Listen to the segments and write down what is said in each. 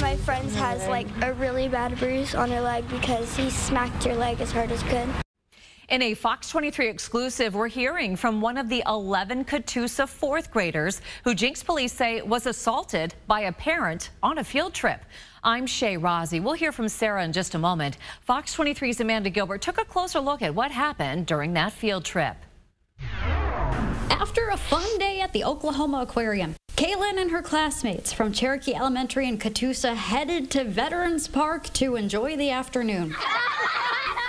of my friends has like a really bad bruise on her leg because he smacked your leg as hard as could. In a Fox 23 exclusive, we're hearing from one of the 11 Catoosa fourth graders who Jenks police say was assaulted by a parent on a field trip. I'm Shay Rossi. We'll hear from Sarah in just a moment. Fox 23's Amanda Gilbert took a closer look at what happened during that field trip. After a fun day at the Oklahoma Aquarium, Caitlin and her classmates from Cherokee Elementary in Catoosa headed to Veterans Park to enjoy the afternoon.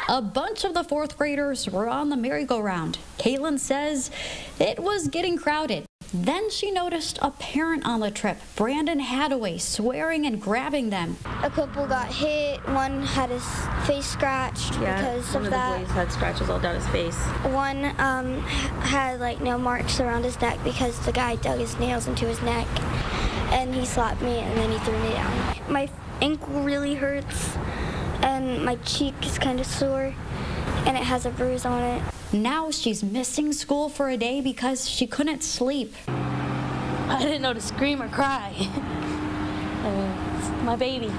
A bunch of the fourth graders were on the merry-go-round. Caitlin says it was getting crowded. Then she noticed a parent on the trip, Brandon Hathaway, swearing and grabbing them. A couple got hit. One had his face scratched because of that. One of the boys had scratches all down his face. One had like nail marks around his neck because the guy dug his nails into his neck, and he slapped me and then he threw me down. My ankle really hurts. And my cheek is kind of sore, and it has a bruise on it. Now she's missing school for a day because she couldn't sleep. I didn't know to scream or cry. I mean, it's my baby.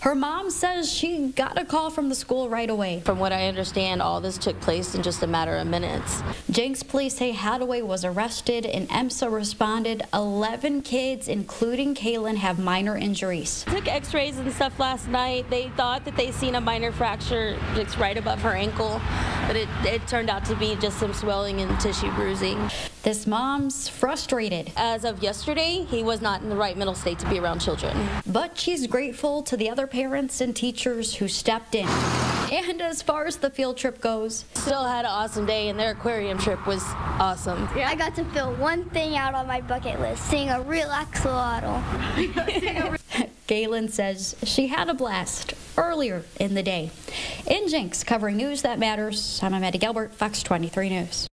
Her mom says she got a call from the school right away. From what I understand, all this took place in just a matter of minutes. Jenks police say Hathaway was arrested and EMSA responded. 11 kids, including Caitlin, have minor injuries. Took x-rays and stuff last night. They thought that they seen a minor fracture that's right above her ankle, but it turned out to be just some swelling and tissue bruising. This mom's frustrated. As of yesterday, he was not in the right mental state to be around children. But she's grateful to the other parents and teachers who stepped in. And as far as the field trip goes, still had an awesome day, and their aquarium trip was awesome. Yeah. I got to fill one thing out on my bucket list, seeing a real axolotl. Caitlin says she had a blast earlier in the day. In Jenks, covering news that matters, I'm Amanda Gilbert, Fox 23 News.